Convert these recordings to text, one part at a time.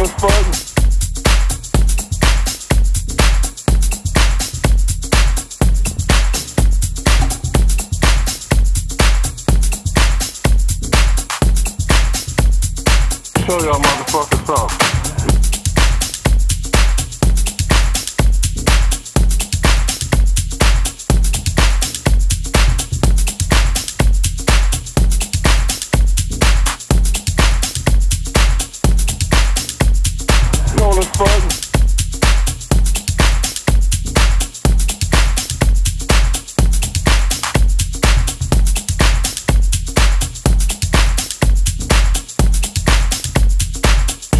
motherfucker. Show y'all motherfuckers off.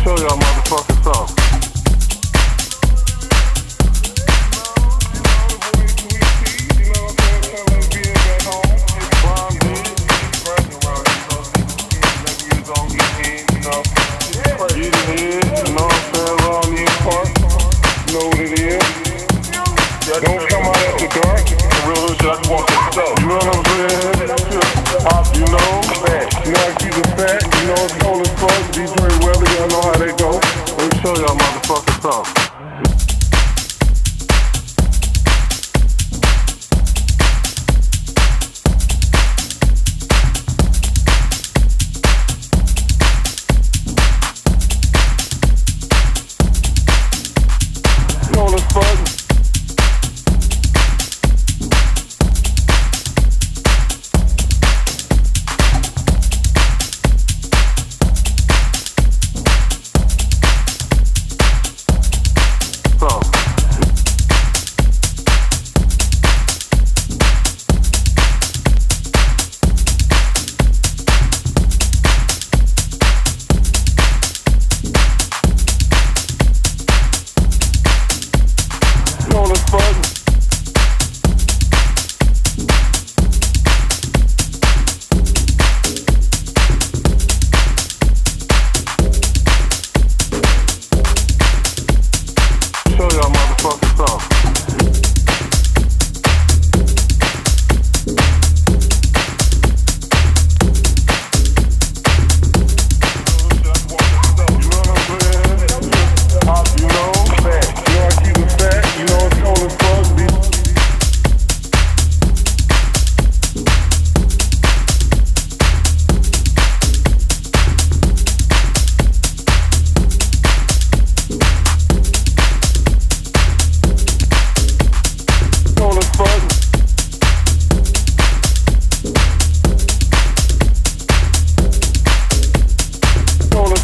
Show y'all motherfuckers off. Don't come out at the dark. The real hood shit, I just want to sell. You know what I'm saying? Pop, you know? Fact. You know, I keep it fact. You know, it's cold as fuck. DJ Weather, y'all know how they go. Let me show y'all motherfuckers something.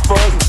Fuck.